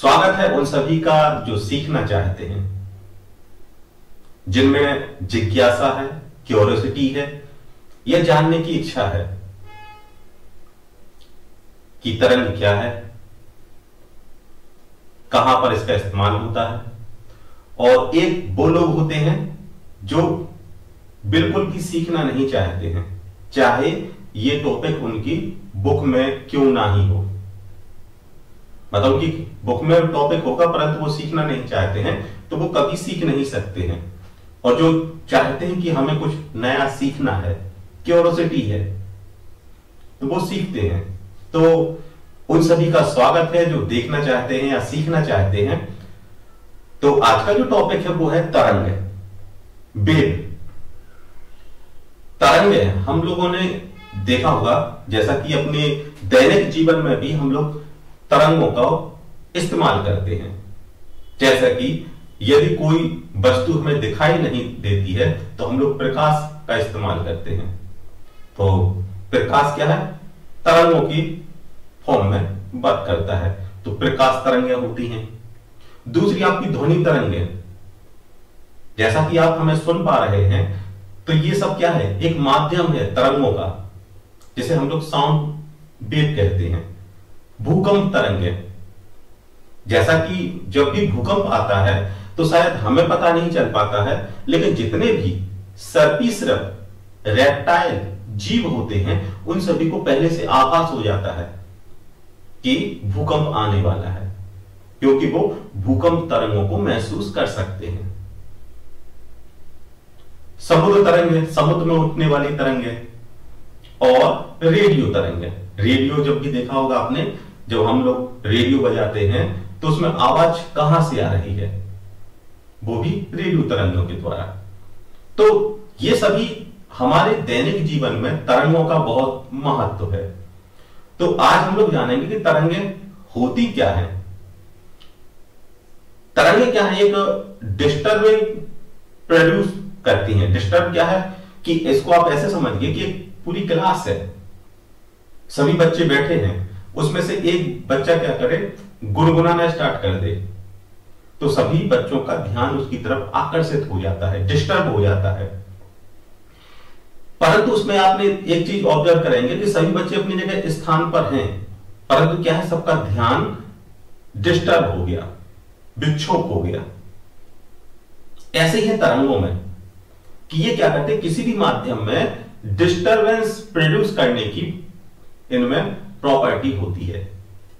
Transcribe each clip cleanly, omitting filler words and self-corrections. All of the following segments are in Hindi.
स्वागत है उन सभी का जो सीखना चाहते हैं, जिनमें जिज्ञासा है, क्यूरियोसिटी है, यह जानने की इच्छा है कि तरंग क्या है, कहां पर इसका इस्तेमाल होता है। और एक वो लोग होते हैं जो बिल्कुल भी सीखना नहीं चाहते हैं, चाहे ये टॉपिक उनकी बुक में क्यों ना ही हो। मतलब कि बुक में टॉपिक होगा परंतु वो सीखना नहीं चाहते हैं, तो वो कभी सीख नहीं सकते हैं। और जो चाहते हैं कि हमें कुछ नया सीखना है, क्यूरियोसिटी है, तो वो सीखते हैं। तो उन सभी का स्वागत है जो देखना चाहते हैं या सीखना चाहते हैं। तो आज का जो टॉपिक है वो है तरंग, वेव, तरंग। हम लोगों ने देखा होगा, जैसा कि अपने दैनिक जीवन में भी हम लोग तरंगों का इस्तेमाल करते हैं। जैसा कि यदि कोई वस्तु हमें दिखाई नहीं देती है तो हम लोग प्रकाश का इस्तेमाल करते हैं। तो प्रकाश क्या है? तरंगों की फॉर्म में बात करता है। तो प्रकाश तरंगें होती हैं। दूसरी आपकी ध्वनि तरंगें, जैसा कि आप हमें सुन पा रहे हैं, तो ये सब क्या है? एक माध्यम है तरंगों का, जिसे हम लोग साउंड वेव कहते हैं। भूकंप तरंगें, जैसा कि जब भी भूकंप आता है तो शायद हमें पता नहीं चल पाता है, लेकिन जितने भी सर्पिसरप रेप्टाइल जीव होते हैं उन सभी को पहले से आभास हो जाता है कि भूकंप आने वाला है, क्योंकि वो भूकंप तरंगों को महसूस कर सकते हैं। समुद्र तरंगें, समुद्र में उठने वाली तरंगें, और रेडियो तरंगें। रेडियो जब भी देखा होगा आपने, जब हम लोग रेडियो बजाते हैं तो उसमें आवाज कहां से आ रही है? वो भी रेडियो तरंगों के द्वारा। तो ये सभी हमारे दैनिक जीवन में तरंगों का बहुत महत्व है। तो आज हम लोग जानेंगे कि तरंगें होती क्या है। तरंगें क्या है? एक डिस्टर्बिंग प्रोड्यूस करती हैं। डिस्टर्ब क्या है कि इसको आप ऐसे समझिए कि एक पूरी क्लास है, सभी बच्चे बैठे हैं, उसमें से एक बच्चा क्या करे? गुनगुनाना स्टार्ट कर दे, तो सभी बच्चों का ध्यान उसकी तरफ आकर्षित हो जाता है, डिस्टर्ब हो जाता है। परंतु उसमें आपने एक चीज ऑब्जर्व करेंगे कि सभी बच्चे अपनी जगह स्थान पर हैं, परंतु क्या है, सबका ध्यान डिस्टर्ब हो गया, विक्षोभ हो गया। ऐसे ही है तरंगों में कि ये क्या करते हैं, किसी भी माध्यम में डिस्टर्बेंस प्रोड्यूस करने की इनमें प्रॉपर्टी होती है।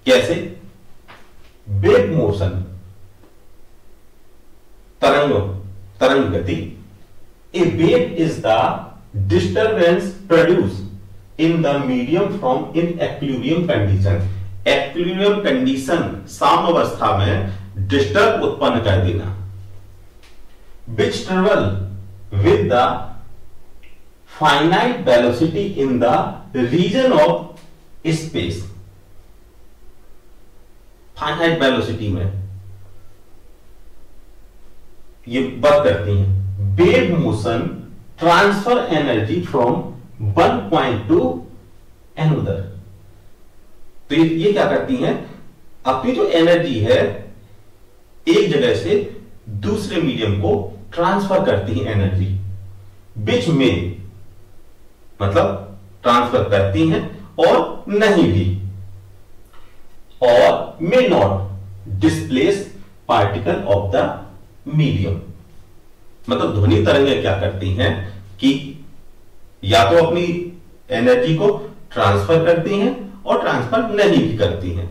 कैसे? वेव मोशन, तरंग गति। A wave is the disturbance produce in the medium from in equilibrium condition. Equilibrium condition, साम्यावस्था में डिस्टर्ब उत्पन्न कर देना। Which travel with the finite velocity in the region of space. Finite velocity में ये बात करती है। Wave motion transfer energy from one point to another. तो ये क्या करती है, अपनी जो एनर्जी है एक जगह से दूसरे मीडियम को ट्रांसफर करती है एनर्जी। विच में मतलब ट्रांसफर करती है और नहीं भी, और may not displace particle of the medium. मतलब ध्वनि तरंगें क्या करती हैं कि या तो अपनी एनर्जी को ट्रांसफर करती हैं और ट्रांसफर नहीं भी करती हैं,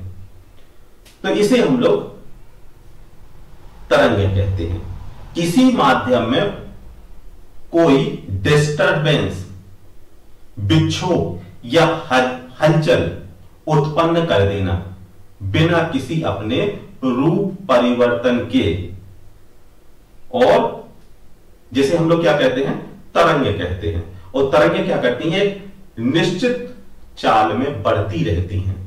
तो इसे हम लोग तरंगें कहते हैं। किसी माध्यम में कोई डिस्टर्बेंस, विक्षोभ या हलचल उत्पन्न कर देना बिना किसी अपने रूप परिवर्तन के, और जिसे हम लोग क्या कहते हैं? तरंगें कहते हैं। और तरंगें क्या करती हैं? निश्चित चाल में बढ़ती रहती हैं।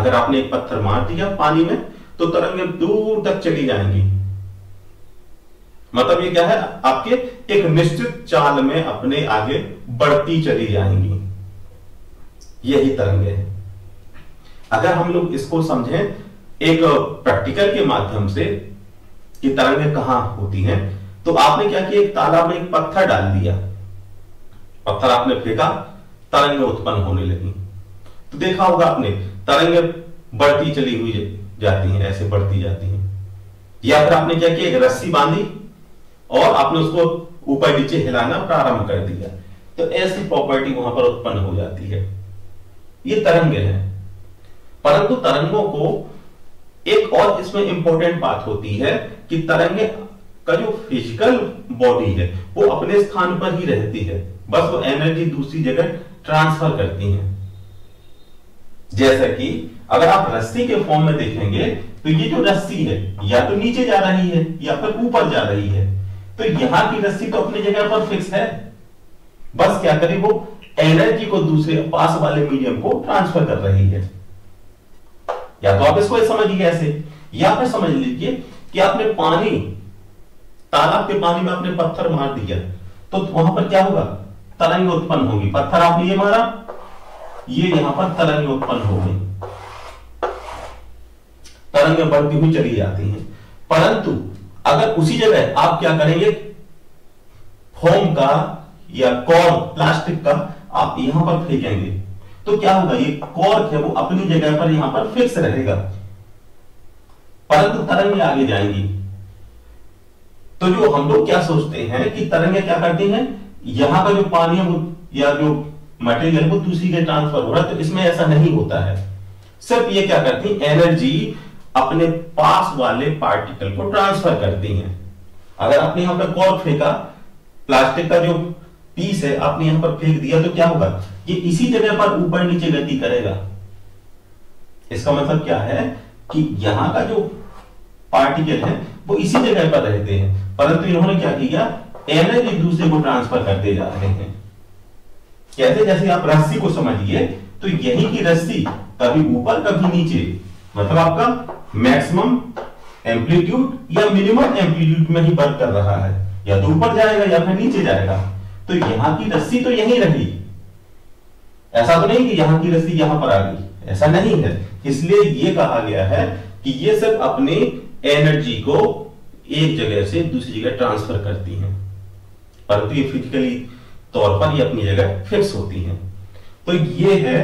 अगर आपने एक पत्थर मार दिया पानी में तो तरंगें दूर तक चली जाएंगी। मतलब ये क्या है, आपके एक निश्चित चाल में अपने आगे बढ़ती चली जाएंगी। यही तरंगें हैं। अगर हम लोग इसको समझें एक प्रैक्टिकल के माध्यम से कि तरंगें कहां होती हैं, तो आपने क्या किया, एक तालाब में एक पत्थर डाल दिया, पत्थर आपने फेंका, तरंगें उत्पन्न होने लगी। तो देखा होगा आपने तरंगें बढ़ती चली हुई जाती हैं, ऐसे बढ़ती जाती हैं। या फिर आपने क्या किया, एक रस्सी बांधी और आपने उसको ऊपर नीचे हिलाना प्रारंभ कर दिया, तो ऐसी प्रॉपर्टी वहां पर उत्पन्न हो जाती है। ये तरंगें हैं, परंतु तरंगों को एक और इसमें इंपॉर्टेंट बात होती है कि तरंगें का जो फिजिकल बॉडी है वो अपने स्थान पर ही रहती है, बस वो एनर्जी दूसरी जगह ट्रांसफर करती है। जैसा कि अगर आप रस्सी के फॉर्म में देखेंगे तो ये जो रस्सी है या तो नीचे जा रही है या फिर ऊपर जा रही है, तो यहां की रस्सी तो अपनी जगह पर फिक्स है, बस क्या करे, वो एनर्जी को दूसरे पास वाले मीडियम को ट्रांसफर कर रही है। या तो आप इसको समझिए ऐसे, या फिर समझ लीजिए कि आपने पानी, तालाब के पानी में आपने पत्थर मार दिया, तो वहां पर क्या होगा, तरंग उत्पन्न होगी। पत्थर आपने ये मारा, ये यहां पर तरंग उत्पन्न हो गई, तरंगें बढ़ती हुई चली जाती हैं। परंतु अगर उसी जगह आप क्या करेंगे, फोम का या कॉर प्लास्टिक का आप यहां पर फेंकेंगे, तो क्या होगा, ये कॉर्क है वो अपनी जगह पर यहां पर फिक्स रहेगा, परंतु तरंगें आगे जाएंगी। तो जो हम लोग क्या सोचते हैं कि तरंगें क्या करती हैं, यहां का जो पानी है या जो मटेरियल वो दूसरी के ट्रांसफर हो रहा है, तो इसमें ऐसा नहीं होता है। सिर्फ ये क्या करती है, एनर्जी अपने पास वाले पार्टिकल को ट्रांसफर करती है। अगर आपने यहां पर कॉर्क फेंका, प्लास्टिक का जो पीस है आपने यहां पर फेंक दिया, तो क्या होगा, ये इसी जगह पर ऊपर नीचे गति करेगा। इसका मतलब क्या है कि यहां का जो पार्टिकल है वो इसी जगह पर रहते हैं, परंतु इन्होंने क्या किया, एनर्जी दूसरे को ट्रांसफर करते जा रहे हैं। कैसे, जैसे आप रस्सी को समझिए, तो यही की रस्सी कभी ऊपर कभी नीचे, मतलब आपका मैक्सिमम एम्पलीट्यूड या मिनिमम एम्पलीट्यूड में ही वर्क कर रहा है, या तो ऊपर जाएगा या फिर नीचे जाएगा। तो यहां की रस्सी तो यहीं रही, ऐसा तो नहीं कि यहां की रस्सी यहां पर आ गई, ऐसा नहीं है। इसलिए यह कहा गया है कि ये सब अपने एनर्जी को एक जगह से दूसरी जगह ट्रांसफर करती हैं, परंतु ये फिजिकली तौर पर ये अपनी जगह फिक्स होती हैं। तो ये है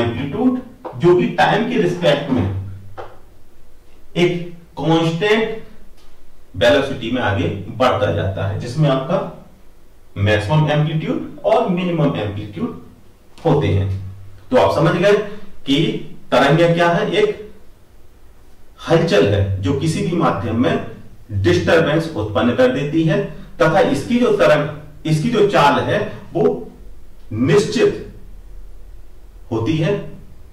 एम्पलीट्यूड, जो कि टाइम के रिस्पेक्ट में एक कांस्टेंट वेलोसिटी में आगे बढ़ता जाता है, जिसमें आपका मैक्सिमम एम्पलीट्यूड और मिनिमम एम्पलीट्यूड होते हैं। तो आप समझ गए कि तरंगें क्या है, एक हलचल है जो किसी भी माध्यम में डिस्टरबेंस उत्पन्न कर देती है, तथा इसकी जो तरंग, इसकी जो चाल है वो निश्चित होती है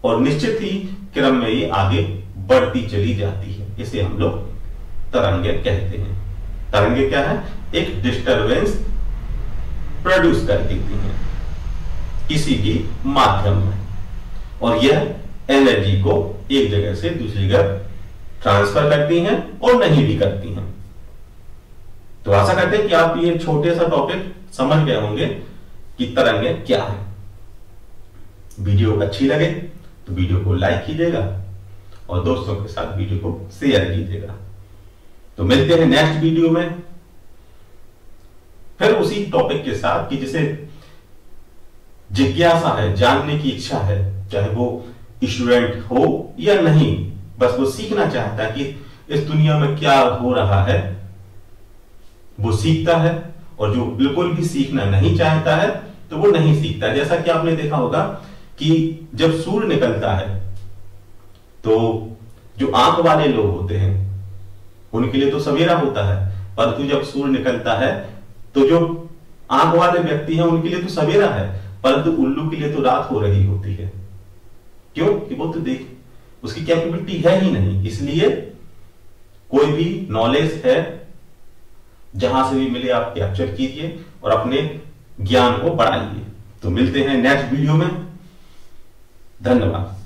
और निश्चित ही क्रम में ये आगे बढ़ती चली जाती है। इसे हम लोग तरंगें कहते हैं। तरंगें क्या है, एक डिस्टरबेंस प्रोड्यूस कर देती हैं किसी भी माध्यम में, और यह एनर्जी को एक जगह से दूसरी जगह ट्रांसफर करती हैं और नहीं भी करती हैं। तो आशा करते हैं कि आप ये छोटे सा टॉपिक समझ गए होंगे कि तरंगें क्या है। वीडियो अच्छी लगे तो वीडियो को लाइक कीजिएगा और दोस्तों के साथ वीडियो को शेयर कीजिएगा। तो मिलते हैं नेक्स्ट वीडियो में फिर उसी टॉपिक के साथ, कि जिसे जिज्ञासा है, जानने की इच्छा है, चाहे वो स्टूडेंट हो या नहीं, बस वो सीखना चाहता है कि इस दुनिया में क्या हो रहा है, वो सीखता है। और जो बिल्कुल भी सीखना नहीं चाहता है तो वो नहीं सीखता। जैसा कि आपने देखा होगा कि जब सूर्य निकलता है तो जो आंख वाले लोग होते हैं उनके लिए तो सवेरा होता है, परंतु जब सूर्य निकलता है तो जो आंख वाले व्यक्ति हैं उनके लिए तो सवेरा है, परंतु उल्लू के लिए तो रात हो रही होती है। क्यों कि वो तो देख, उसकी कैपेबिलिटी है ही नहीं। इसलिए कोई भी नॉलेज है, जहां से भी मिले आप कैप्चर कीजिए और अपने ज्ञान को बढ़ाइए। तो मिलते हैं नेक्स्ट वीडियो में। धन्यवाद।